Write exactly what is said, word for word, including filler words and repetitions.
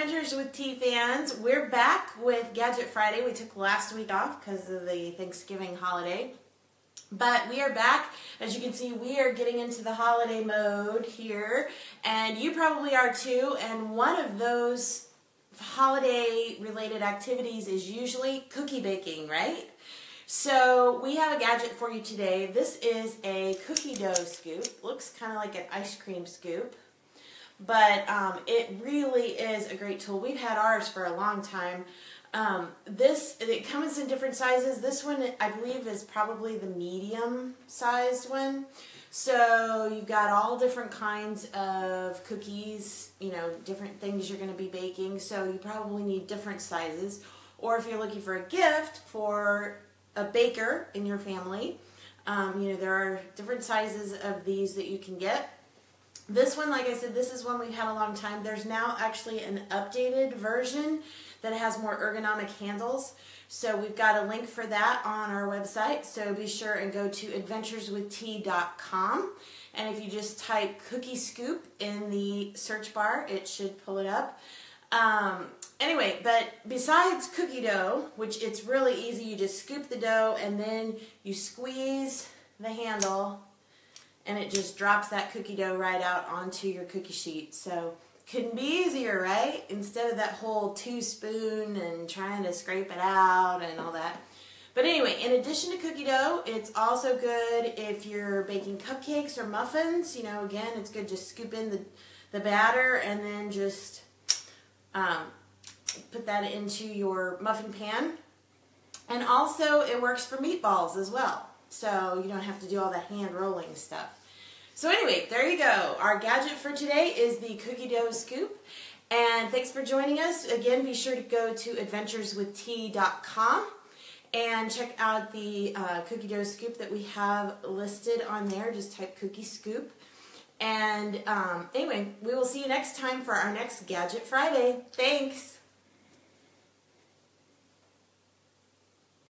Adventures with Tea fans, we're back with Gadget Friday. We took last week off because of the Thanksgiving holiday, but we are back. As you can see, we are getting into the holiday mode here, and you probably are too, and one of those holiday related activities is usually cookie baking, right? So we have a gadget for you today. This is a cookie dough scoop. Looks kind of like an ice cream scoop. But um, it really is a great tool. We've had ours for a long time. Um, this, it comes in different sizes. This one, I believe, is probably the medium-sized one. So you've got all different kinds of cookies, you know, different things you're going to be baking. So you probably need different sizes. Or if you're looking for a gift for a baker in your family, um, you know, there are different sizes of these that you can get. This one, like I said, this is one we've had a long time. There's now actually an updated version that has more ergonomic handles. So we've got a link for that on our website. So be sure and go to adventures with tea dot com. And if you just type cookie scoop in the search bar, it should pull it up. Um, anyway, but besides cookie dough, which it's really easy, you just scoop the dough and then you squeeze the handle, and it just drops that cookie dough right out onto your cookie sheet. So couldn't be easier, right? Instead of that whole two spoon and trying to scrape it out and all that. But anyway, in addition to cookie dough, it's also good if you're baking cupcakes or muffins. You know, again, it's good to scoop in the, the batter and then just um, put that into your muffin pan. And also it works for meatballs as well. So you don't have to do all the hand rolling stuff. So anyway, there you go. Our gadget for today is the cookie dough scoop. And thanks for joining us. Again, be sure to go to adventures with tea dot com and check out the uh, cookie dough scoop that we have listed on there. Just type cookie scoop. And um, anyway, we will see you next time for our next Gadget Friday. Thanks.